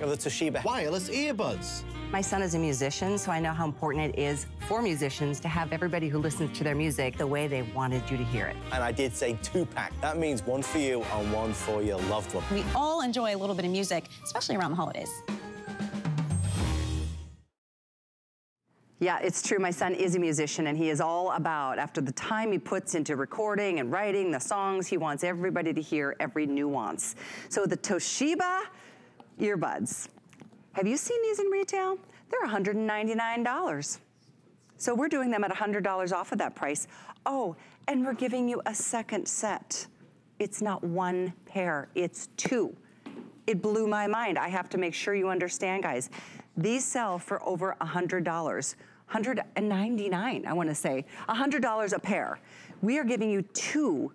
of the Toshiba wireless earbuds. My son is a musician, so I know how important it is for musicians to have everybody who listens to their music the way they wanted you to hear it. And I did say 2-pack. That means one for you and one for your loved one. We all enjoy a little bit of music, especially around the holidays. Yeah, it's true. My son is a musician, and he is all about, after the time he puts into recording and writing the songs, he wants everybody to hear every nuance. So the Toshiba earbuds. Have you seen these in retail? They're $199. So we're doing them at $100 off of that price. Oh, and we're giving you a second set. It's not one pair, it's two. It blew my mind. I have to make sure you understand, guys. These sell for over $100. $199, I wanna say. $100 a pair. We are giving you two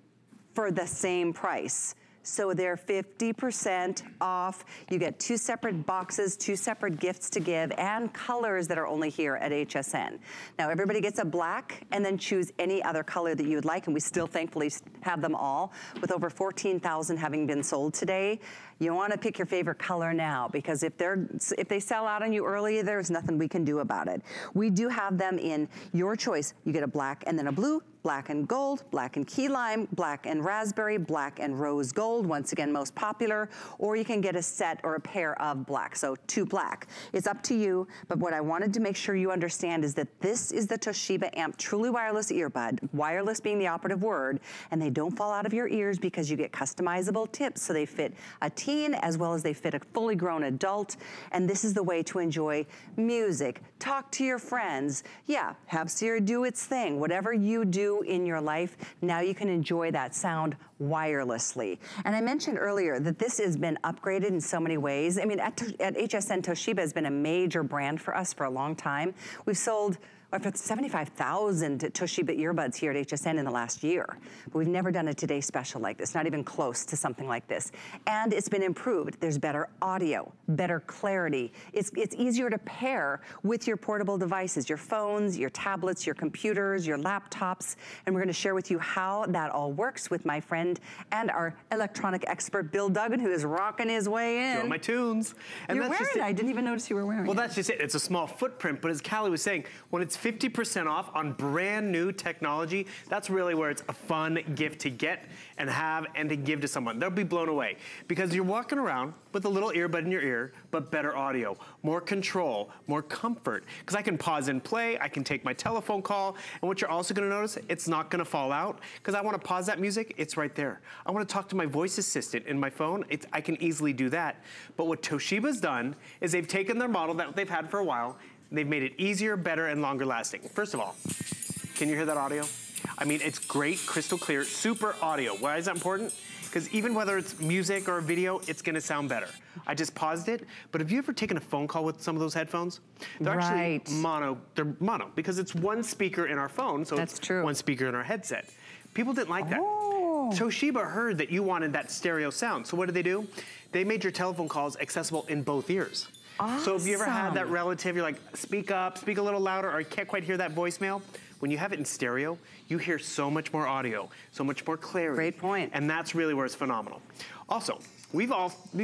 for the same price. So they're 50% off. You get two separate boxes, two separate gifts to give, and colors that are only here at HSN. Now everybody gets a black and then choose any other color that you would like, and we still thankfully have them all, with over 14,000 having been sold today. You wanna pick your favorite color now, because if they sell out on you early, there's nothing we can do about it. We do have them in your choice. You get a black and then a blue, black and gold, black and key lime, black and raspberry, black and rose gold, once again, most popular, or you can get a set or a pair of black, so two black. It's up to you, but what I wanted to make sure you understand is that this is the Toshiba Amp Truly Wireless Earbud, wireless being the operative word, and they don't fall out of your ears because you get customizable tips, so they fit a teen as well as they fit a fully grown adult, and this is the way to enjoy music, talk to your friends, yeah, have Siri do its thing, whatever you do in your life, now you can enjoy that sound wirelessly. And I mentioned earlier that this has been upgraded in so many ways. I mean, at HSN, Toshiba has been a major brand for us for a long time. We've sold over 75,000 Toshiba earbuds here at HSN in the last year. But we've never done a Today Special like this, not even close to something like this. And it's been improved. There's better audio, better clarity. It's easier to pair with your portable devices, your phones, your tablets, your computers, your laptops. And we're gonna share with you how that all works with my friend and our electronic expert, Bill Duggan, who is rocking his way in. Doing my tunes. And you're wearing it. I didn't even notice you were wearing it. Well, that's just it. It's a small footprint, but as Callie was saying, when it's 50% off on brand new technology, that's really where it's a fun gift to get and have and to give to someone. They'll be blown away because you're walking around with a little earbud in your ear, but better audio, more control, more comfort. Because I can pause and play, I can take my telephone call, and what you're also gonna notice, it's not gonna fall out, because I wanna pause that music, it's right there. I wanna talk to my voice assistant in my phone, I can easily do that. But what Toshiba's done is they've taken their model that they've had for a while, they've made it easier, better, and longer lasting. First of all, can you hear that audio? I mean, it's great, crystal clear, super audio. Why is that important? Because even whether it's music or video, it's gonna sound better. I just paused it, but have you ever taken a phone call with some of those headphones? They're actually mono, they're mono, because it's one speaker in our phone, so it's one speaker in our headset. People didn't like that. Toshiba heard that you wanted that stereo sound, so what did they do? They made your telephone calls accessible in both ears. Awesome. So if you ever had that relative, you're like, speak up, speak a little louder, or I can't quite hear that voicemail. When you have it in stereo, you hear so much more audio, so much more clarity. Great point. And that's really where it's phenomenal. Also, we've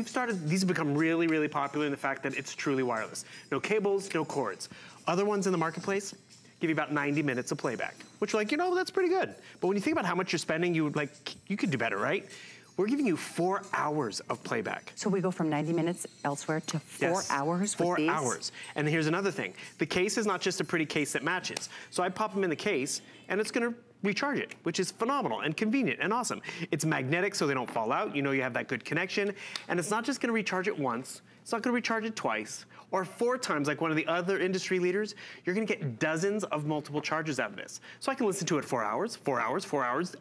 started, these have become really, really popular in the fact that it's truly wireless. No cables, no cords. Other ones in the marketplace give you about 90 minutes of playback, which you're like, you know, that's pretty good. But when you think about how much you're spending, you would like, you could do better, right? We're giving you 4 hours of playback. So we go from 90 minutes elsewhere to four hours. And here's another thing. The case is not just a pretty case that matches. So I pop them in the case and it's gonna recharge it, which is phenomenal and convenient and awesome. It's magnetic so they don't fall out. You know you have that good connection. And it's not just gonna recharge it once. It's not gonna recharge it twice or 4 times like one of the other industry leaders. You're gonna get dozens of multiple charges out of this. So I can listen to it 4 hours.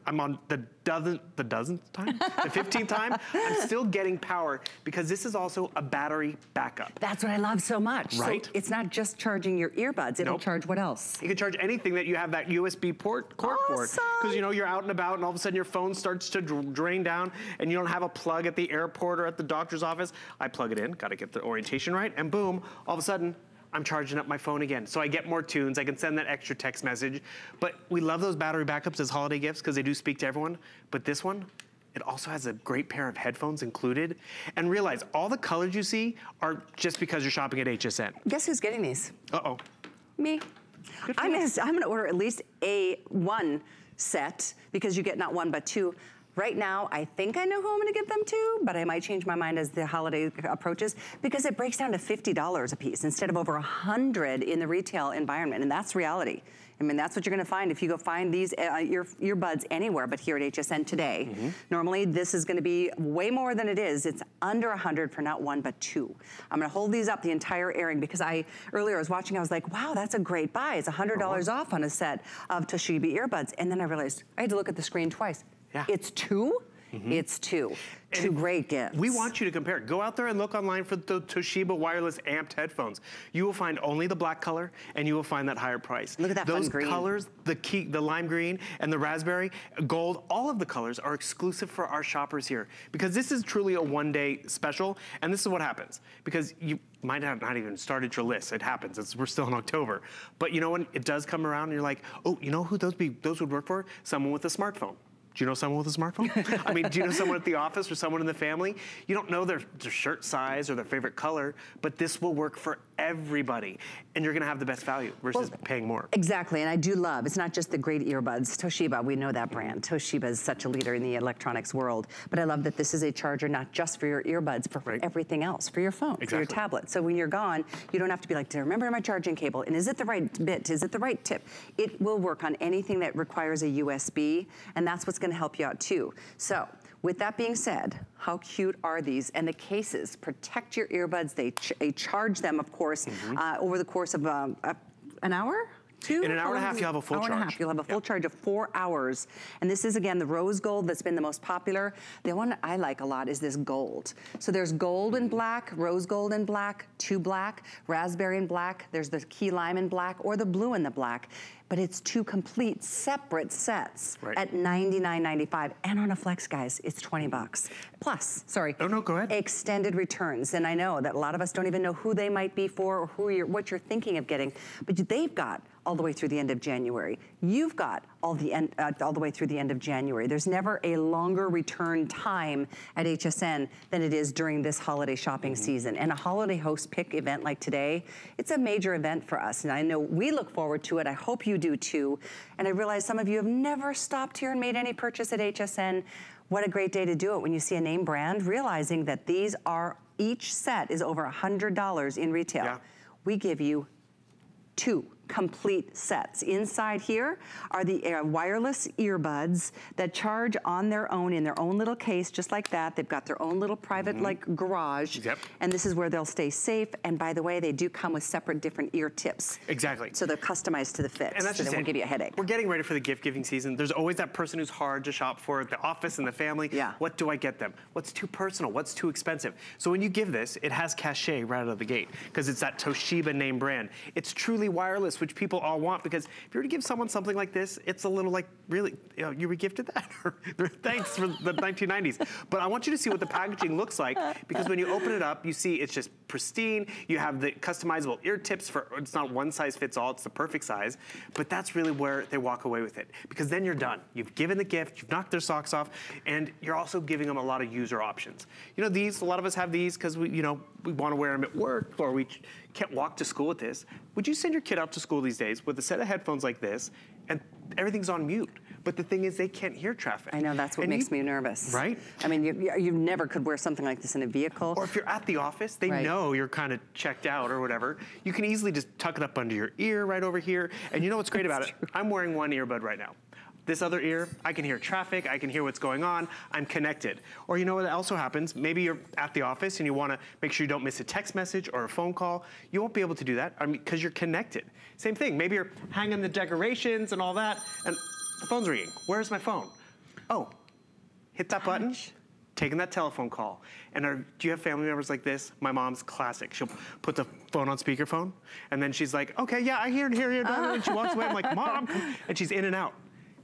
I'm on the dozenth time, the 15th time. I'm still getting power because this is also a battery backup. That's what I love so much. Right? So it's not just charging your earbuds, it'll charge what else? You can charge anything that you have that USB cord for. Because you know, you're out and about and all of a sudden your phone starts to drain down and you don't have a plug at the airport or at the doctor's office. I plug it in, gotta get the orientation right, and boom, all of a sudden, I'm charging up my phone again. So I get more tunes, I can send that extra text message. But we love those battery backups as holiday gifts because they do speak to everyone. But this one, It also has a great pair of headphones included. And realize all the colors you see are just because you're shopping at HSN. Guess who's getting these? Uh-oh. Me. I'm gonna order at least one set because you get not one but two. Right now, I think I know who I'm gonna give them to, but I might change my mind as the holiday approaches because it breaks down to $50 a piece instead of over 100 in the retail environment, and that's reality. I mean, that's what you're gonna find if you go find these earbuds anywhere but here at HSN today. Mm-hmm. Normally, this is gonna be way more than it is. It's under 100 for not one, but two. I'm gonna hold these up the entire airing because earlier I was watching, I was like, wow, that's a great buy. It's $100 off on a set of Toshiba earbuds. And then I realized I had to look at the screen twice. Yeah. It's two? Mm-hmm. It's two. And two great gifts. We want you to compare. Go out there and look online for the Toshiba wireless amped headphones. You will find only the black color, and you will find that higher price. Look at that fun green. Those colors, the lime green and the raspberry gold, all of the colors are exclusive for our shoppers here because this is truly a one-day special, and this is what happens because you might have not even started your list. It happens. We're still in October, but you know when it does come around, and you're like, oh, you know who those would work for? Someone with a smartphone. Do you know someone with a smartphone? I mean, do you know someone at the office or someone in the family? You don't know their shirt size or their favorite color, but this will work for everybody. And you're gonna have the best value versus paying more. Exactly, and I do love, it's not just the great earbuds. Toshiba, we know that brand. Toshiba is such a leader in the electronics world. But I love that this is a charger not just for your earbuds, but for everything else, for your phone, for your tablet. So when you're gone, you don't have to be like, do I remember my charging cable? And is it the right bit? Is it the right tip? It will work on anything that requires a USB, and that's what's gonna help you out too. So with that being said, how cute are these? And the cases protect your earbuds. They charge them, of course, over the course of an hour. In an hour and a half, you'll have a full charge. You'll have a full charge of 4 hours. And this is, again, the rose gold that's been the most popular. The one I like a lot is this gold. So there's gold and black, rose gold and black, two black, raspberry and black. There's the key lime and black, or the blue and the black. But it's two complete separate sets at $99.95. And on a flex, guys, it's 20 bucks. Plus, oh, no, go ahead. Extended returns. And I know that a lot of us don't even know who they might be for or who you're, what you're thinking of getting. But they've got all the way through the end of January. You've got all the way through the end of January. There's never a longer return time at HSN than it is during this holiday shopping season. And a holiday host pick event like today, it's a major event for us. And I know we look forward to it. I hope you do too. And I realize some of you have never stopped here and made any purchase at HSN. What a great day to do it when you see a name brand, realizing that these are, each set is over $100 in retail. Yeah. We give you two complete sets. Inside here are the wireless earbuds that charge on their own in their own little case, just like that. They've got their own little private like garage. Yep. And this is where they'll stay safe. And by the way, they do come with separate different ear tips. Exactly. So they're customized to the fit. And that's so they won't give you a headache. We're getting ready for the gift giving season. There's always that person who's hard to shop for at the office and the family. Yeah. What do I get them? What's too personal? What's too expensive? So when you give this, it has cachet right out of the gate because it's that Toshiba name brand. It's truly wireless, which people all want, because if you were to give someone something like this, it's a little like, really, you know, you regifted that? Thanks for the 1990s. But I want you to see what the packaging looks like, because when you open it up, you see it's just pristine. You have the customizable ear tips for, it's not one size fits all, it's the perfect size. But that's really where they walk away with it, because then you're done. You've given the gift, you've knocked their socks off, and you're also giving them a lot of user options. You know, these, a lot of us have these because we, you know, we want to wear them at work, or we can't walk to school with this. Would you send your kid out to school these days with a set of headphones like this, and everything's on mute? But the thing is, they can't hear traffic. I know, that's what makes me nervous. Right? I mean, you never could wear something like this in a vehicle. Or if you're at the office, they know you're kind of checked out or whatever. You can easily just tuck it up under your ear right over here. And you know what's great about it? I'm wearing one earbud right now. This other ear, I can hear traffic, I can hear what's going on, I'm connected. Or you know what also happens? Maybe you're at the office and you wanna make sure you don't miss a text message or a phone call. You won't be able to do that, I mean, because you're connected. Same thing, maybe you're hanging the decorations and all that, and the phone's ringing. Where's my phone? Oh, hit that button. Taking that telephone call. And do you have family members like this? My mom's classic. She'll put the phone on speakerphone, and then she's like, okay, yeah, I hear, and she walks away. I'm like, Mom, come. And she's in and out.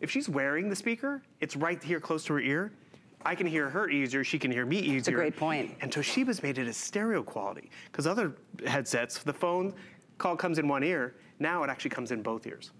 If she's wearing the speaker, it's right here close to her ear. I can hear her easier, she can hear me easier. That's a great point. And Toshiba's made it a stereo quality, because other headsets, the phone, call comes in one ear, now it actually comes in both ears.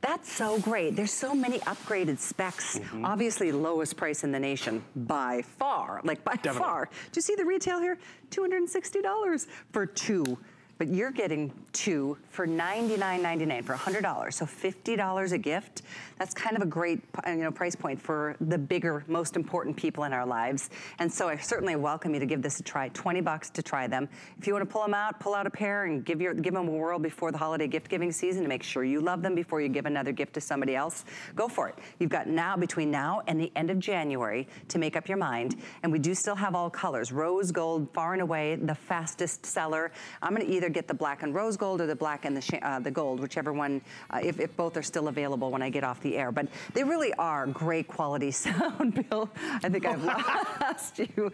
That's so great. There's so many upgraded specs. Mm-hmm. Obviously, lowest price in the nation by far. Like, by Definitely. Far. Do you see the retail here? $260 for two. But you're getting two for $99.99, for $100. So $50 a gift. That's kind of a great, you know, price point for the bigger, most important people in our lives. And so I certainly welcome you to give this a try. $20 to try them. If you want to pull them out, pull out a pair and give them a whirl before the holiday gift giving season to make sure you love them before you give another gift to somebody else. Go for it. You've got now, between now and the end of January, to make up your mind. And we do still have all colors. Rose gold, far and away the fastest seller. I'm going to either get the black and rose gold or the black and the gold, whichever one, if both are still available when I get off the air. But they really are great quality sound, Bill. I think I've lost you.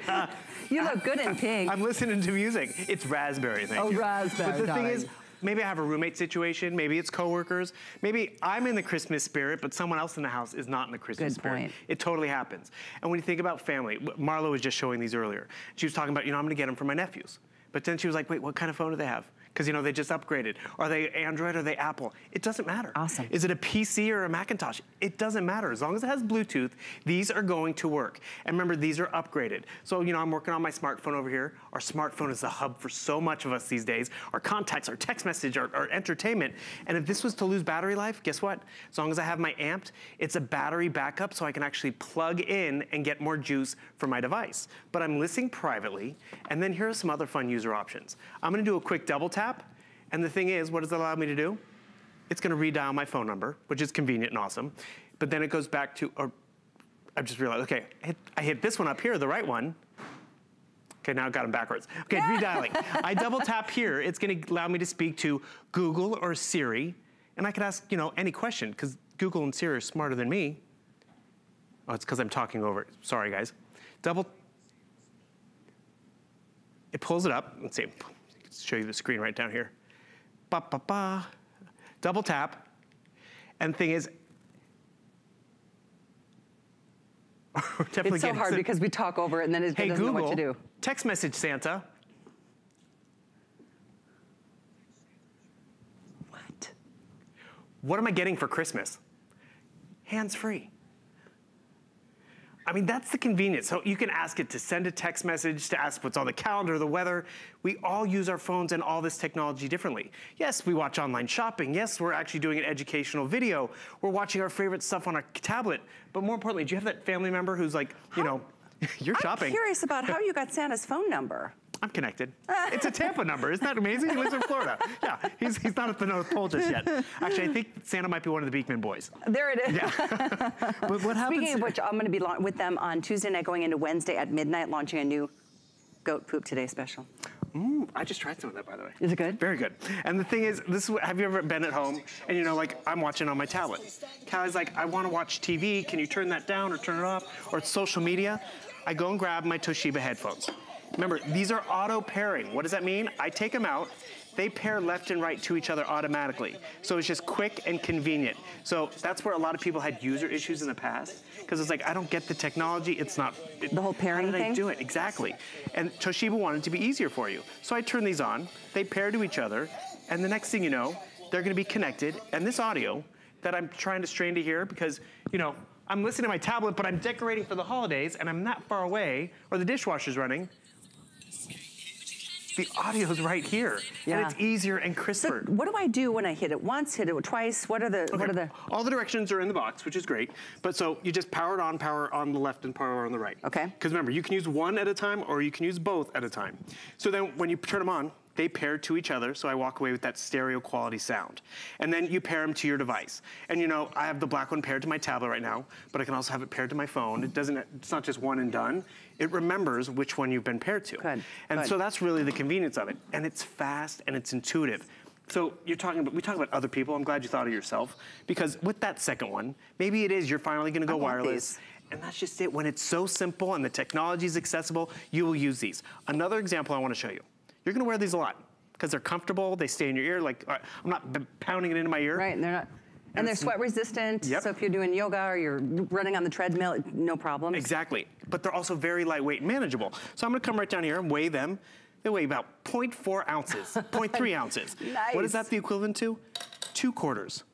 You look good in pink. I'm listening to music. It's raspberry, thank you. Oh, raspberry. But the thing is, maybe I have a roommate situation, maybe it's coworkers, maybe I'm in the Christmas spirit, but someone else in the house is not in the Christmas spirit. It totally happens. And when you think about family, Marlo was just showing these earlier. She was talking about, you know, I'm gonna get them for my nephews. But then she was like, wait, what kind of phone do they have? Because, you know, they just upgraded. Are they Android? Are they Apple? It doesn't matter. Awesome. Is it a PC or a Macintosh? It doesn't matter. As long as it has Bluetooth, these are going to work. And remember, these are upgraded. So, you know, I'm working on my smartphone over here. Our smartphone is the hub for so much of us these days. Our contacts, our text message, our entertainment. And if this was to lose battery life, guess what? As long as I have my Amp, it's a battery backup so I can actually plug in and get more juice for my device. But I'm listening privately. And then here are some other fun user options. I'm gonna do a quick double tap. And the thing is, what does it allow me to do? It's gonna redial my phone number, which is convenient and awesome. But then it goes back to, or I just realized, okay, I hit this one up here, the right one. Okay, now I've got them backwards. Okay, redialing. I double tap here. It's gonna allow me to speak to Google or Siri. And I could ask, you know, any question, because Google and Siri are smarter than me. Oh, it's because I'm talking over it. Sorry, guys. It pulls it up. Let's see. Show you the screen right down here. Ba, ba, ba. Double tap. And the thing is, we're definitely it's so hard because we talk over it and then it doesn't know what to do. Text message Santa. What? What am I getting for Christmas? Hands free. I mean, that's the convenience. So you can ask it to send a text message, to ask what's on the calendar, the weather. We all use our phones and all this technology differently. Yes, we watch online shopping. Yes, we're actually doing an educational video. We're watching our favorite stuff on our tablet. But more importantly, do you have that family member who's like, you know, you're shopping. I'm curious about how you got Santa's phone number. I'm connected. It's a Tampa number. Isn't that amazing? He lives in Florida. Yeah, he's not at the North Pole just yet. Actually, I think Santa might be one of the Beekman boys. There it is. Yeah. But what happens? Speaking of which, I'm going to be with them on Tuesday night going into Wednesday at midnight, launching a new Goat Poop Today special. Ooh, I just tried some of that, by the way. Is it good? Very good. And the thing is, have you ever been at home and, you know, like, I'm watching on my tablet. Callie's like, I want to watch TV. Can you turn that down or turn it off? Or it's social media. I go and grab my Toshiba headphones. Remember, these are auto pairing. What does that mean? I take them out. They pair left and right to each other automatically. So it's just quick and convenient. So that's where a lot of people had user issues in the past because it's like, I don't get the technology. It's not. The whole pairing thing? How did I do it? Exactly. And Toshiba wanted it to be easier for you. So I turn these on. They pair to each other. And the next thing you know, they're going to be connected. And this audio that I'm trying to strain to hear because, you know, I'm listening to my tablet, but I'm decorating for the holidays and I'm not far away or the dishwasher's running. The audio's right here, yeah. And it's easier and crisper. So what do I do when I hit it once, hit it twice? What are the? All the directions are in the box, which is great. But so you just power on the left and power on the right. Okay. Because remember, you can use one at a time or you can use both at a time. So then when you turn them on, they pair to each other. So I walk away with that stereo quality sound. And then you pair them to your device. And you know, I have the black one paired to my tablet right now, but I can also have it paired to my phone. It's not just one and done. It remembers which one you've been paired to. Good. And so that's really the convenience of it. And it's fast and it's intuitive. So we talk about other people. I'm glad you thought of yourself. Because with that second one, maybe it is you're finally gonna go wireless. And that's just it. When it's so simple and the technology is accessible, you will use these. Another example I wanna show you. You're gonna wear these a lot because they're comfortable. They stay in your ear. Like I'm not pounding it into my ear. Right, and they're not. And they're sweat resistant, yep. So if you're doing yoga or you're running on the treadmill, no problem. Exactly, but they're also very lightweight and manageable. So I'm gonna come right down here and weigh them. They weigh about 0.4 ounces, 0.3 ounces. Nice. What is that the equivalent to? 2 quarters.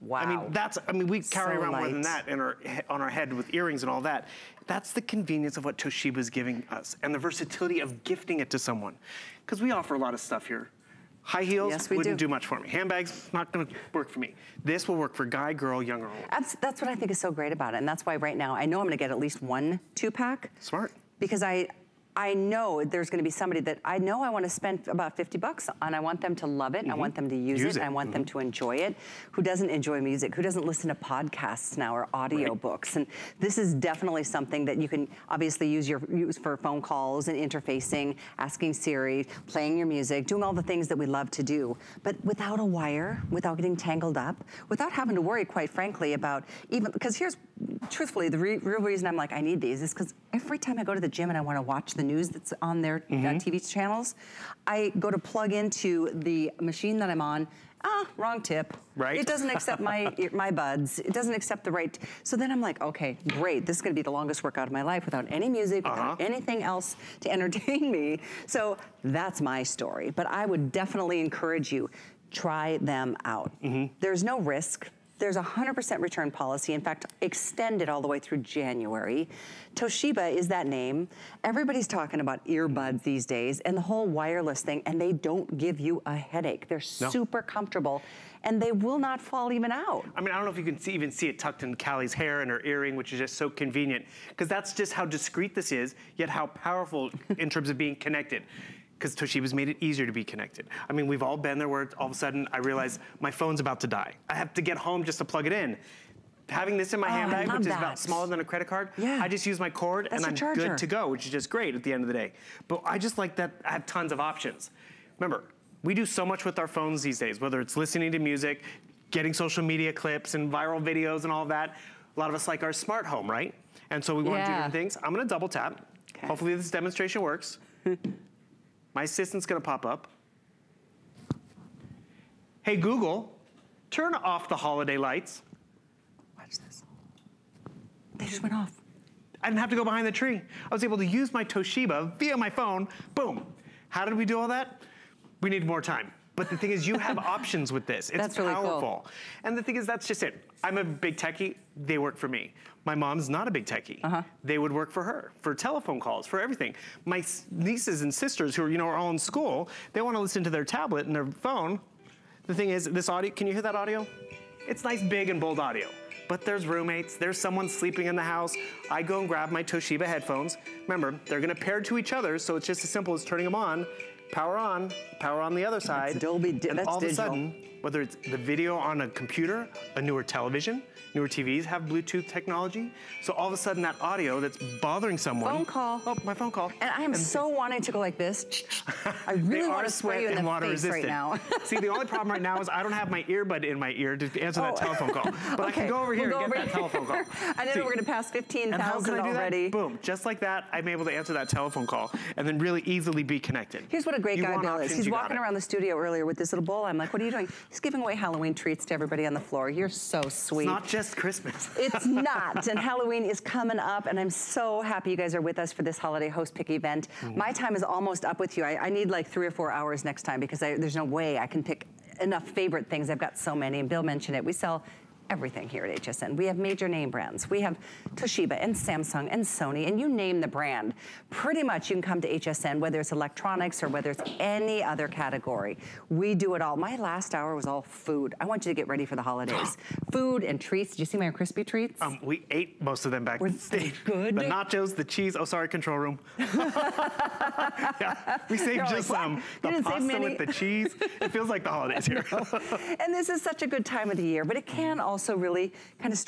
Wow. I mean, we carry around more than that in our, on our head with earrings and all that. That's the convenience of what Toshiba's giving us and the versatility of gifting it to someone. Because we offer a lot of stuff here. High heels wouldn't do much for me. Handbags, not gonna work for me. This will work for guy, girl, young or old. That's what I think is so great about it. And that's why right now, I know I'm gonna get at least 1 two-pack. Smart. Because I know there's gonna be somebody that I know I wanna spend about 50 bucks on. I want them to love it, I want them to use it. I want them to enjoy it. Who doesn't enjoy music? Who doesn't listen to podcasts now or audiobooks? Right. And this is definitely something that you can obviously use for phone calls and interfacing, asking Siri, playing your music, doing all the things that we love to do. But without a wire, without getting tangled up, without having to worry, quite frankly, about even, because here's, truthfully, the real reason I'm like, I need these is because every time I go to the gym and I wanna watch the news that's on their TV channels, I go to plug into the machine that I'm on, wrong tip. Right. It doesn't accept my buds. It doesn't accept the right. So then I'm like, okay, great. This is gonna be the longest workout of my life without any music, without anything else to entertain me. So that's my story. But I would definitely encourage you, try them out. There's no risk. There's a 100% return policy. In fact, extended all the way through January. Toshiba is that name. Everybody's talking about earbuds these days and the whole wireless thing, and they don't give you a headache. They're super comfortable, and they will not fall even out. I mean, I don't know if you can see, even see it tucked in Callie's hair and her earring, which is just so convenient, because that's just how discreet this is, yet how powerful in terms of being connected. Because Toshiba's made it easier to be connected. I mean, we've all been there where all of a sudden I realize my phone's about to die. I have to get home just to plug it in. Having this in my handbag, which is about smaller than a credit card, I just use my cord and I'm good to go, which is just great at the end of the day. But I just like that I have tons of options. Remember, we do so much with our phones these days, whether it's listening to music, getting social media clips and viral videos and all that. A lot of us like our smart home, right? And so we want to do different things. I'm gonna double tap. Okay. Hopefully this demonstration works. My assistant's gonna pop up. Hey Google, turn off the holiday lights. Watch this. They just went off. I didn't have to go behind the tree. I was able to use my Toshiba via my phone, boom. How did we do all that? We need more time. But the thing is, you have options with this. It's powerful. Really cool. And the thing is, that's just it. I'm a big techie, they work for me. My mom's not a big techie. They would work for her, for telephone calls, for everything. My nieces and sisters who are, you know, are all in school, they wanna listen to their tablet and their phone. The thing is, this audio, can you hear that audio? It's nice, big and bold audio. But there's roommates, there's someone sleeping in the house. I go and grab my Toshiba headphones. Remember, they're gonna pair to each other, so it's just as simple as turning them on. Power on, power on the other side. It's Dolby, and that's all of a sudden, whether it's the video on a computer, a newer television, newer TVs have Bluetooth technology. So all of a sudden that audio that's bothering someone. Phone call. Oh, my phone call. And I am so wanting to go like this. I really want to spray you in the face right now. See, the only problem right now is I don't have my earbud in my ear to answer that telephone call. But I can go over here and get that telephone call. I know we're gonna pass 15,000 already. That? Boom, just like that, I'm able to answer that telephone call and then really easily be connected. Here's what a great guy Bill is. He's walking around the studio earlier with this little bowl. I'm like, what are you doing? He's giving away Halloween treats to everybody on the floor. You're so sweet. It's not just Christmas. It's not. And Halloween is coming up, and I'm so happy you guys are with us for this holiday host pick event. My time is almost up with you. I need like 3 or 4 hours next time because there's no way I can pick enough favorite things. I've got so many, and Bill mentioned it. We sell everything here at HSN. We have major name brands. We have Toshiba and Samsung and Sony, and you name the brand. Pretty much you can come to HSN, whether it's electronics or whether it's any other category. We do it all. My last hour was all food. I want you to get ready for the holidays. Food and treats. Did you see my crispy treats? We ate most of them back. Were they good? The nachos, the cheese. Oh, sorry, control room. We saved the pasta with the cheese. It feels like the holidays here. And this is such a good time of the year, but it can also really kind of,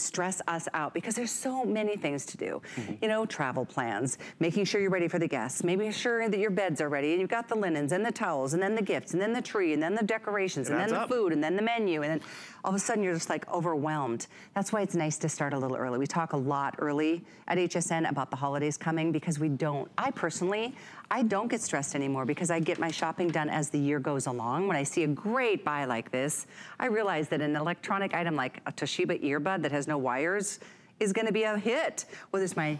stress us out because there's so many things to do. You know, travel plans, making sure you're ready for the guests, making sure that your beds are ready and you've got the linens and the towels and then the gifts and then the tree and then the decorations and then the food and then the menu and then all of a sudden you're just like overwhelmed. That's why it's nice to start a little early. We talk a lot early at HSN about the holidays coming because we don't, I personally, I don't get stressed anymore because I get my shopping done as the year goes along. When I see a great buy like this, I realize that an electronic item like a Toshiba earbud that has no wires is gonna be a hit. Whether it's my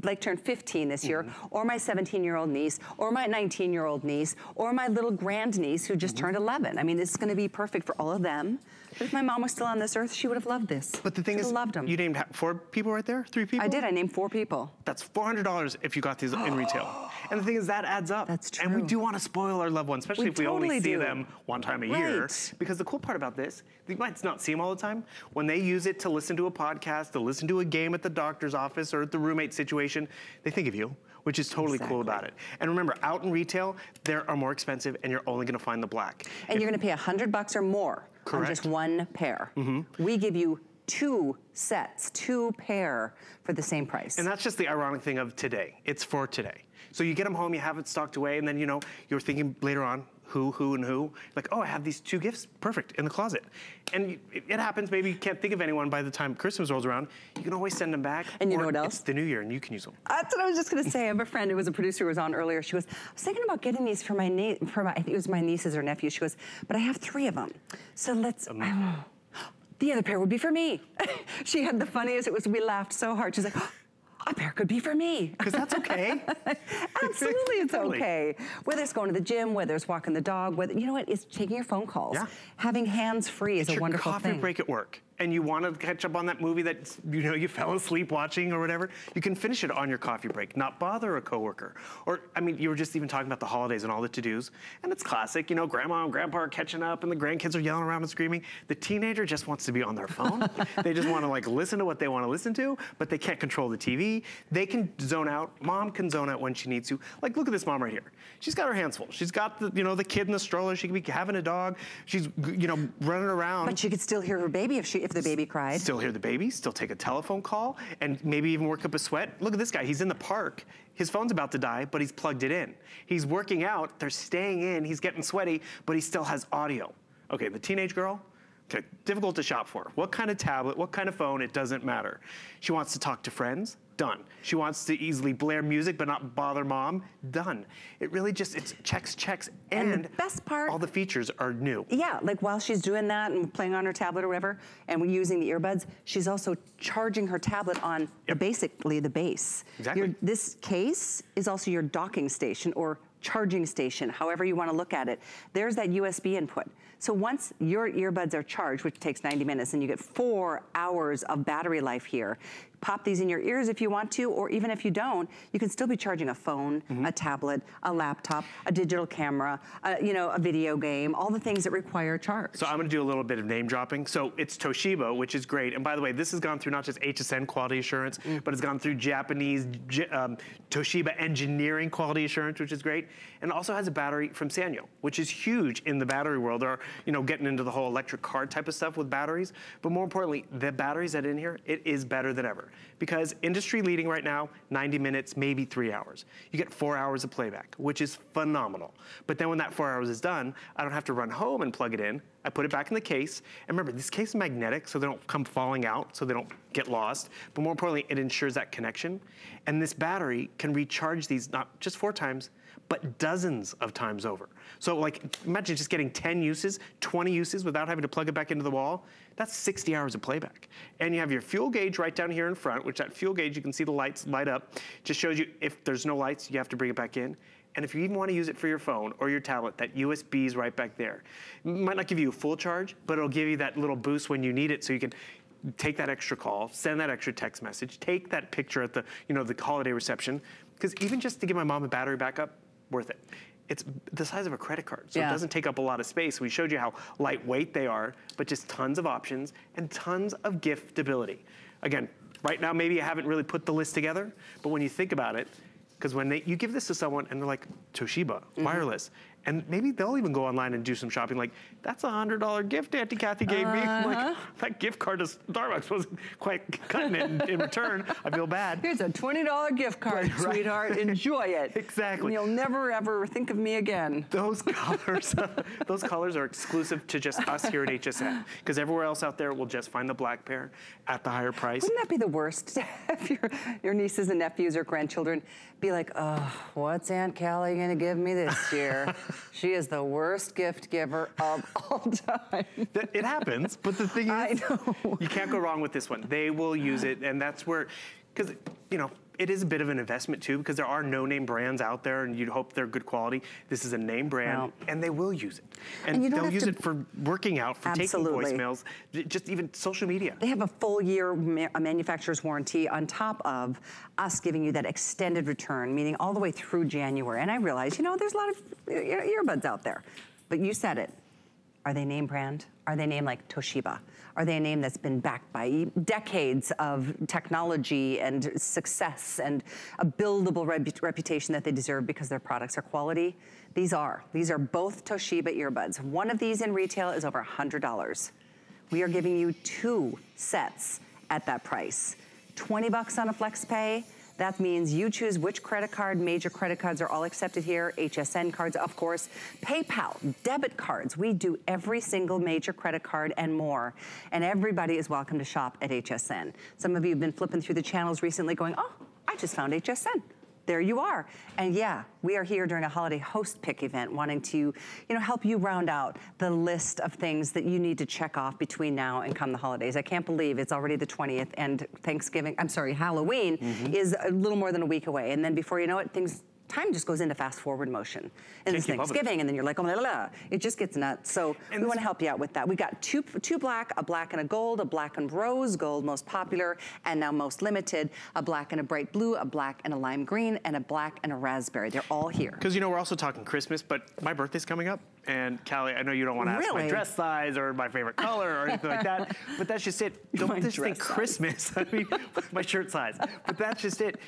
Blake turned 15 this year, or my 17-year-old niece, or my 19-year-old niece, or my little grandniece who just turned 11. I mean, this is gonna be perfect for all of them. But if my mom was still on this earth, she would have loved this. But the thing is, you named 4 people right there? 3 people? I did, I named 4 people. That's $400 if you got these in retail. And the thing is, that adds up. That's true. And we do wanna spoil our loved ones, especially if we only see them one time a year. Because the cool part about this, you might not see them all the time. When they use it to listen to a podcast, to listen to a game at the doctor's office or at the roommate situation, they think of you, which is totally cool about it. And remember, out in retail, they are more expensive and you're only gonna find the black. And you're gonna pay $100 or more on just one pair. We give you 2 sets, 2 pair for the same price. And that's just the ironic thing of today. It's for today. So you get them home, you have it stocked away, and then you know, you're thinking later on, who, and who. Like, oh, I have these 2 gifts, perfect, in the closet. And it happens, maybe you can't think of anyone by the time Christmas rolls around. You can always send them back. And you know what else? It's the new year and you can use them. That's what I was just gonna say. I have a friend who was a producer who was on earlier. She goes, I was thinking about getting these for my niece, I think it was my nieces or nephews. She goes, but I have 3 of them. So let's, the other pair would be for me. She had the funniest, we laughed so hard. She's like, oh, a pair could be for me. Because that's okay. Absolutely, it's okay. Whether it's going to the gym, whether it's walking the dog, whether, you know what, it's taking your phone calls. Yeah. Having hands-free is a wonderful thing. It's your coffee break at work. And you want to catch up on that movie that you know you fell asleep watching or whatever, you can finish it on your coffee break, not bother a coworker. Or, I mean, you were just even talking about the holidays and all the to-dos, and it's classic, you know, grandma and grandpa are catching up and the grandkids are yelling around and screaming. The teenager just wants to be on their phone. They just want to like listen to what they want to listen to, but they can't control the TV. They can zone out. Mom can zone out when she needs to. Like, look at this mom right here. She's got her hands full. She's got the, you know, the kid in the stroller. She could be having a dog. She's, you know, running around. But she could still hear her baby if the baby cried. Still hear the baby, still take a telephone call, and maybe even work up a sweat. Look at this guy, he's in the park. His phone's about to die, but he's plugged it in. He's working out, they're staying in, he's getting sweaty, but he still has audio. Okay, the teenage girl, okay, difficult to shop for. What kind of tablet, what kind of phone, it doesn't matter. She wants to talk to friends, done. She wants to easily blare music but not bother mom, done. It really just, it's checks, checks, and the best part, all the features are new. Yeah, like while she's doing that and playing on her tablet or whatever, and we're using the earbuds, she's also charging her tablet on basically the base. Exactly. This case is also your docking station or charging station, however you want to look at it. There's that USB input. So once your earbuds are charged, which takes 90 minutes, and you get 4 hours of battery life here, pop these in your ears if you want to, or even if you don't, you can still be charging a phone, a tablet, a laptop, a digital camera, you know, a video game, all the things that require charge. So I'm gonna do a little bit of name dropping. So it's Toshiba, which is great. And by the way, this has gone through not just HSN quality assurance, but it's gone through Japanese Toshiba engineering quality assurance, which is great. And also has a battery from Sanyo, which is huge in the battery world. They're, you know, getting into the whole electric car type of stuff with batteries. But more importantly, the batteries that are in here, it is better than ever. Because industry leading right now, 90 minutes, maybe 3 hours. You get 4 hours of playback, which is phenomenal. But then when that 4 hours is done, I don't have to run home and plug it in. I put it back in the case. And remember, this case is magnetic, so they don't come falling out, so they don't get lost. But more importantly, it ensures that connection. And this battery can recharge these not just 4 times, but dozens of times over. So like, imagine just getting 10 uses, 20 uses without having to plug it back into the wall. That's 60 hours of playback. And you have your fuel gauge right down here in front, which that fuel gauge, you can see the lights light up. Just shows you if there's no lights, you have to bring it back in. And if you even want to use it for your phone or your tablet, that USB is right back there. It might not give you a full charge, but it'll give you that little boost when you need it, so you can take that extra call, send that extra text message, take that picture at the, you know, the holiday reception. Because even just to give my mom a battery backup, worth it. It's the size of a credit card, so it doesn't take up a lot of space. We showed you how lightweight they are, but just tons of options and tons of giftability. Again, right now maybe I haven't really put the list together, but when you think about it, because when you give this to someone and they're like, Toshiba, wireless, and maybe they'll even go online and do some shopping. Like, that's a $100 gift Auntie Kathy gave me. Like, that gift card to Starbucks wasn't quite cutting it in return. I feel bad. Here's a $20 gift card, sweetheart. Enjoy it. Exactly. And you'll never ever think of me again. Those colors, those colors are exclusive to just us here at HSN. Because everywhere else out there, we'll just find the black pair at the higher price. Wouldn't that be the worst? If your nieces and nephews or grandchildren be like, oh, what's Aunt Callie gonna give me this year? She is the worst gift giver of all time. It happens, but the thing is, I know. You can't go wrong with this one. They will use it, and that's where because, you know, it is a bit of an investment too, because there are no-name brands out there and you'd hope they're good quality. This is a name brand, and they will use it. And they'll use it for working out, for taking voicemails, just even social media. They have a full year manufacturer's warranty on top of us giving you that extended return, meaning all the way through January. And I realize, you know, there's a lot of earbuds out there, but you said it. Are they name brand? Are they named like Toshiba? Are they a name that's been backed by decades of technology and success and a buildable reputation that they deserve because their products are quality? These are both Toshiba earbuds. One of these in retail is over $100. We are giving you two sets at that price. 20 bucks on a flex pay. That means you choose which credit card. Major credit cards are all accepted here. HSN cards, of course. PayPal, debit cards. We do every single major credit card and more. And everybody is welcome to shop at HSN. Some of you have been flipping through the channels recently going, oh, I just found HSN. There you are. And yeah, we are here during a holiday host pick event wanting to, you know, help you round out the list of things that you need to check off between now and come the holidays. I can't believe it's already the 20th and Thanksgiving, I'm sorry, Halloween is a little more than a week away. And then before you know it, time just goes into fast forward motion. And it's Thanksgiving and then you're like, oh, la, la, la. It just gets nuts. So we want to help you out with that. We got two black, a black and a gold, a black and rose gold, most popular and now most limited, a black and a bright blue, a black and a lime green, and a black and a raspberry. They're all here. Because, you know, we're also talking Christmas, but my birthday's coming up. And Callie, I know you don't want to ask my dress size or my favorite color or anything like that, but that's just it. Don't just think Christmas. I mean, my shirt size. But that's just it.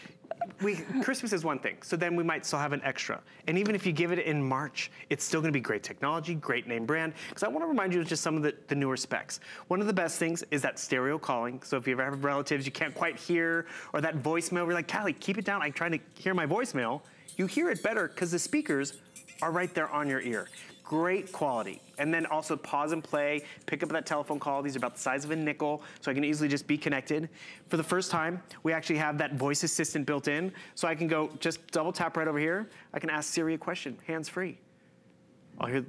Christmas is one thing, so then we might still have an extra. And even if you give it in March, it's still going to be great technology, great name brand, because I want to remind you of just some of the newer specs. One of the best things is that stereo calling, so if you ever have relatives you can't quite hear, or that voicemail, we're like, Callie, keep it down, I'm trying to hear my voicemail. You hear it better because the speakers are right there on your ear. Great quality. And then also pause and play, pick up that telephone call. These are about the size of a nickel, so I can easily just be connected. For the first time, we actually have that voice assistant built in, so I can go just double tap right over here. I can ask Siri a question, hands-free. I'll hear,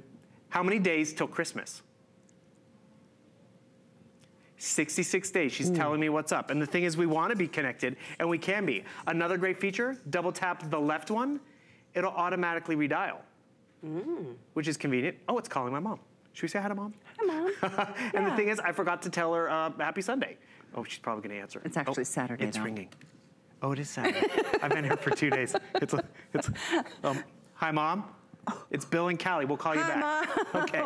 how many days till Christmas? 66 days, she's telling me what's up. And the thing is, we wanna be connected, and we can be. Another great feature, double tap the left one, it'll automatically redial. Which is convenient. Oh, it's calling my mom. Should we say hi to mom? Hi, mom. And the thing is, I forgot to tell her happy Sunday. Oh, she's probably gonna answer. It's actually Saturday. It's ringing. Oh, it is Saturday. I've been here for 2 days. It's hi, mom. It's Bill and Callie. We'll call you back. Mom. Okay.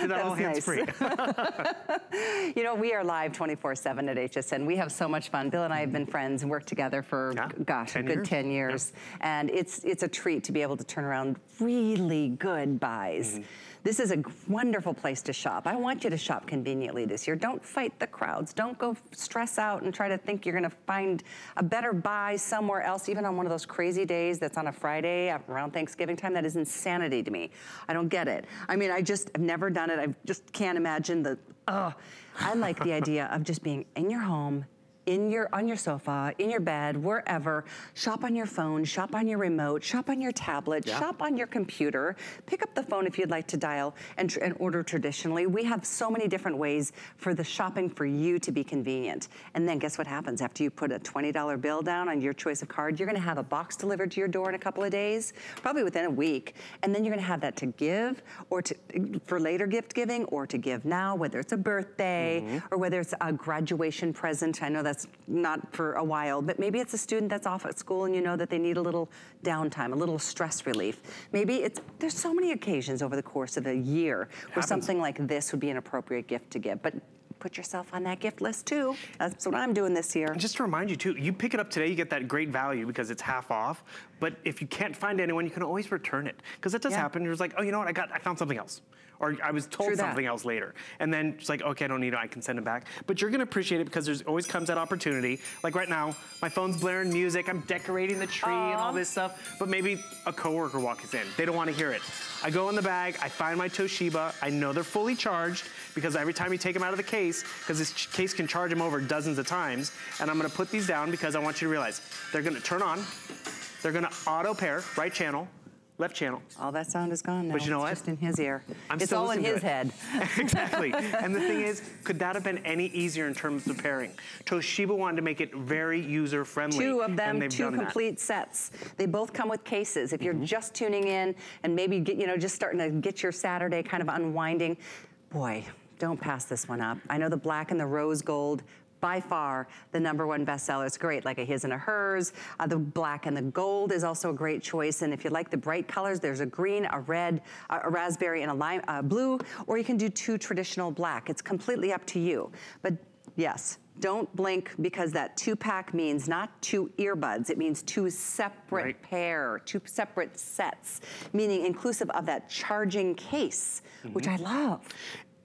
So that all hands-free. You know, we are live 24/7 at HSN. We have so much fun. Bill and I have been friends and worked together for, gosh, a good 10 years. Yeah. And it's a treat to be able to turn around really good buys. This is a wonderful place to shop. I want you to shop conveniently this year. Don't fight the crowds. Don't go stress out and try to think you're going to find a better buy somewhere else, even on one of those crazy days that's on a Friday around Thanksgiving time. That is insanity to me. I don't get it. I mean, I just have never done it. I just can't imagine the, I like the idea of just being in your home, on your sofa, in your bed, wherever. Shop on your phone, shop on your remote, shop on your tablet, shop on your computer. Pick up the phone if you'd like to dial and order traditionally. We have so many different ways for the shopping for you to be convenient. And then guess what happens? After you put a $20 bill down on your choice of card, you're gonna have a box delivered to your door in a couple of days, probably within a week. And then you're gonna have that to give or for later gift giving or to give now, whether it's a birthday or whether it's a graduation present. I know that's not for a while, but maybe it's a student that's off at school and you know that they need a little downtime, a little stress relief. Maybe it's, there's so many occasions over the course of a year where something like this would be an appropriate gift to give, but put yourself on that gift list too. That's what I'm doing this year. And just to remind you too, you pick it up today, you get that great value because it's half off, but if you can't find anyone, you can always return it. Because that does happen, you're just like, oh, you know what, I found something else. Or I was told something else later. And then it's like, okay, I don't need it, I can send it back. But you're gonna appreciate it because there's always comes that opportunity. Like right now, my phone's blaring music, I'm decorating the tree and all this stuff, but maybe a coworker walks in, they don't wanna hear it. I go in the bag, I find my Toshiba, I know they're fully charged because every time you take them out of the case, because this case can charge them over dozens of times, and I'm gonna put these down because I want you to realize, they're gonna turn on, they're gonna auto pair, right channel, Left channel. All that sound is gone now. But you know what? It's just in his ear. It's all in his head. Exactly. And the thing is, could that have been any easier in terms of pairing? Toshiba wanted to make it very user-friendly. Two of them, two complete sets. They both come with cases. If you're just tuning in and maybe get, you know, just starting to get your Saturday kind of unwinding, boy, don't pass this one up. I know the black and the rose gold, by far the #1 bestseller. It's great, like a his and a hers. The black and the gold is also a great choice. And if you like the bright colors, there's a green, a red, a raspberry, and a lime, blue, or you can do two traditional black. It's completely up to you. But yes, don't blink, because that 2-pack means not 2 earbuds. It means 2 separate pair, 2 separate sets, meaning inclusive of that charging case, which I love.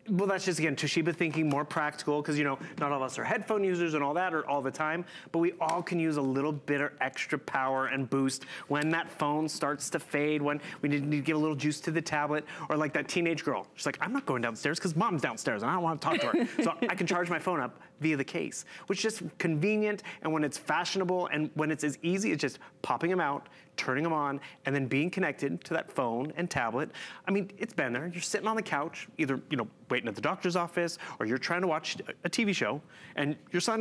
Well, that's just, again, Toshiba thinking more practical, because, you know, not all of us are headphone users and all that or all the time, but we all can use a little bit of extra power and boost when that phone starts to fade, when we need to give a little juice to the tablet, or like that teenage girl. She's like, I'm not going downstairs because mom's downstairs and I don't want to talk to her. So I can charge my phone up via the case, which is just convenient, and when it's fashionable and when it's as easy, it's just popping them out, turning them on, and then being connected to that phone and tablet. I mean, it's been there. You're sitting on the couch, either, you know, waiting at the doctor's office, or you're trying to watch a TV show, and your son